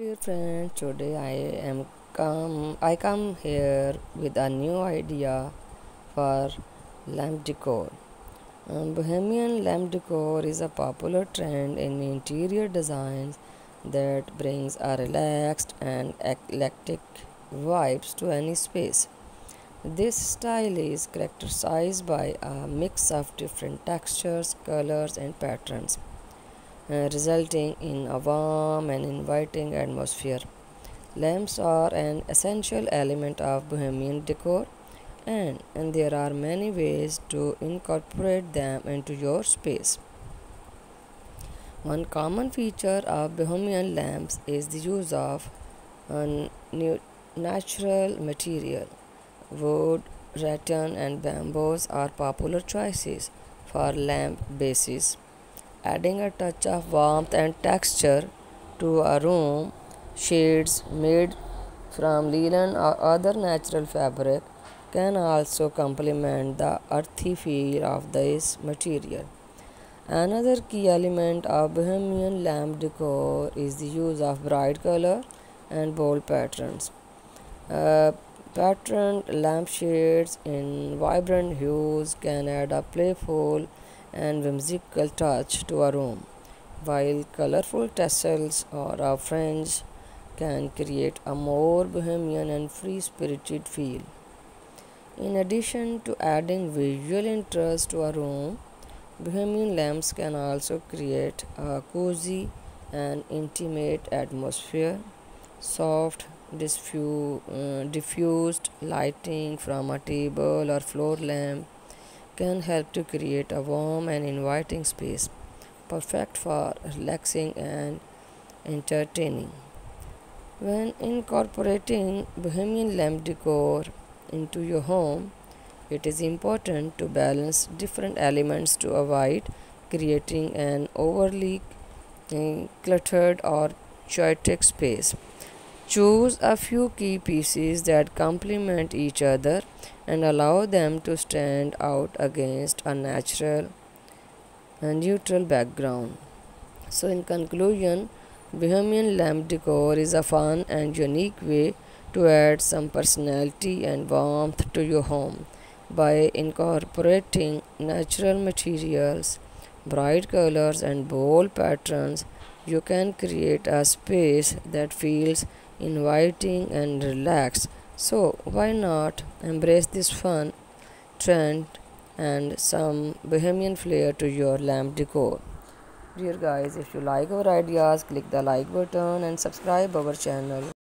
Dear friends, today I come here with a new idea for lamp decor. Bohemian lamp decor is a popular trend in interior designs that brings a relaxed and eclectic vibes to any space. This style is characterized by a mix of different textures, colors, and patterns, resulting in a warm and inviting atmosphere. Lamps are an essential element of Bohemian decor, and there are many ways to incorporate them into your space. One common feature of Bohemian lamps is the use of natural material. Wood, rattan, and bamboos are popular choices for lamp bases. Adding a touch of warmth and texture to a room. Shades made from linen or other natural fabric can also complement the earthy feel of this material. Another key element of Bohemian lamp decor is the use of bright color and bold patterns. Patterned lampshades in vibrant hues can add a playful and whimsical touch to a room, while colorful tassels or a fringe can create a more bohemian and free-spirited feel. In addition to adding visual interest to a room, Bohemian lamps can also create a cozy and intimate atmosphere. Soft, diffused lighting from a table or floor lamp can help to create a warm and inviting space, perfect for relaxing and entertaining. When incorporating Bohemian lamp decor into your home, it is important to balance different elements to avoid creating an overly cluttered or chaotic space. Choose a few key pieces that complement each other and allow them to stand out against a natural and neutral background. So in conclusion, Bohemian lamp decor is a fun and unique way to add some personality and warmth to your home by incorporating natural materials, bright colors, and bold patterns. You can create a space that feels inviting and relaxed. So why not embrace this fun trend and some Bohemian flair to your lamp decor? Dear guys, if you like our ideas, click the like button and subscribe our channel.